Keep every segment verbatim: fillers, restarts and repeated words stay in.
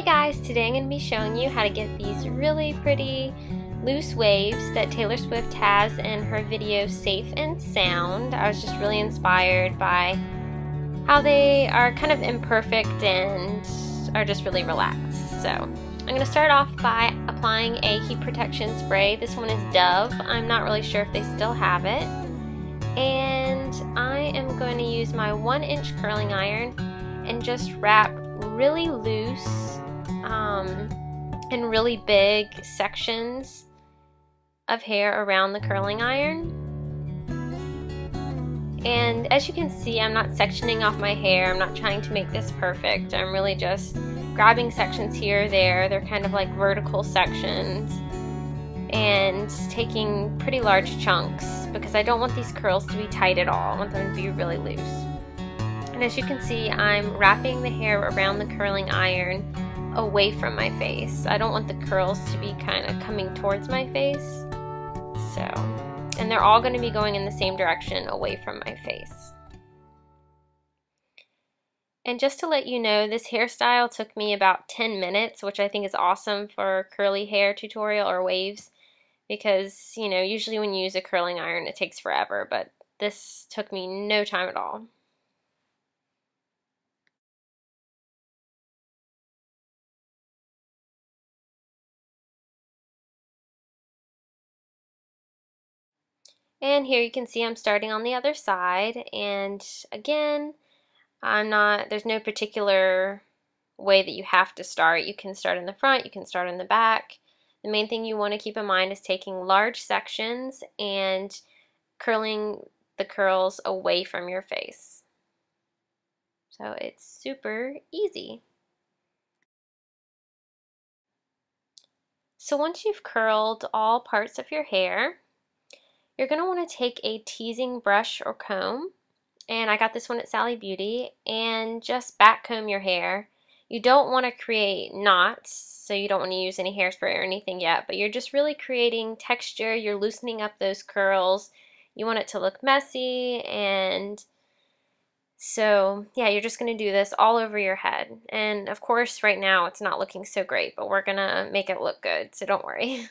Hey guys, today I'm going to be showing you how to get these really pretty loose waves that Taylor Swift has in her video Safe and Sound. I was just really inspired by how they are kind of imperfect and are just really relaxed. So I'm going to start off by applying a heat protection spray. This one is Dove. I'm not really sure if they still have it. And I am going to use my one inch curling iron and just wrap really loose um, and really big sections of hair around the curling iron. And as you can see, I'm not sectioning off my hair. I'm not trying to make this perfect. I'm really just grabbing sections here or there. They're kind of like vertical sections, and taking pretty large chunks because I don't want these curls to be tight at all. I want them to be really loose. And as you can see, I'm wrapping the hair around the curling iron away from my face. I don't want the curls to be kind of coming towards my face. So, and they're all going to be going in the same direction away from my face. And just to let you know, this hairstyle took me about ten minutes, which I think is awesome for curly hair tutorial or waves, because, you know, usually when you use a curling iron it takes forever, but this took me no time at all. And here you can see I'm starting on the other side, and again, I'm not, there's no particular way that you have to start. You can start in the front, you can start in the back. The main thing you want to keep in mind is taking large sections and curling the curls away from your face. So it's super easy. So once you've curled all parts of your hair, you're going to want to take a teasing brush or comb, and I got this one at Sally Beauty, and just back comb your hair. You don't want to create knots, so you don't want to use any hairspray or anything yet, but you're just really creating texture. You're loosening up those curls. You want it to look messy, and so yeah, you're just going to do this all over your head. And of course right now it's not looking so great, but we're going to make it look good, so don't worry.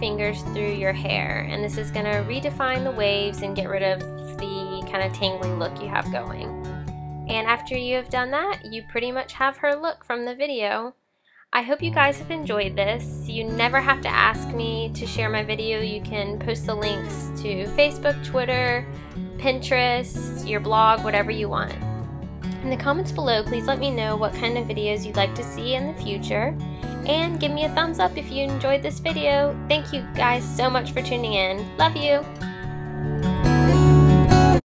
Fingers through your hair, and this is going to redefine the waves and get rid of the kind of tangly look you have going. And after you have done that, you pretty much have her look from the video. I hope you guys have enjoyed this. You never have to ask me to share my video. You can post the links to Facebook, Twitter, Pinterest, your blog, whatever you want. In the comments below, please let me know what kind of videos you'd like to see in the future. And give me a thumbs up if you enjoyed this video. Thank you guys so much for tuning in. Love you!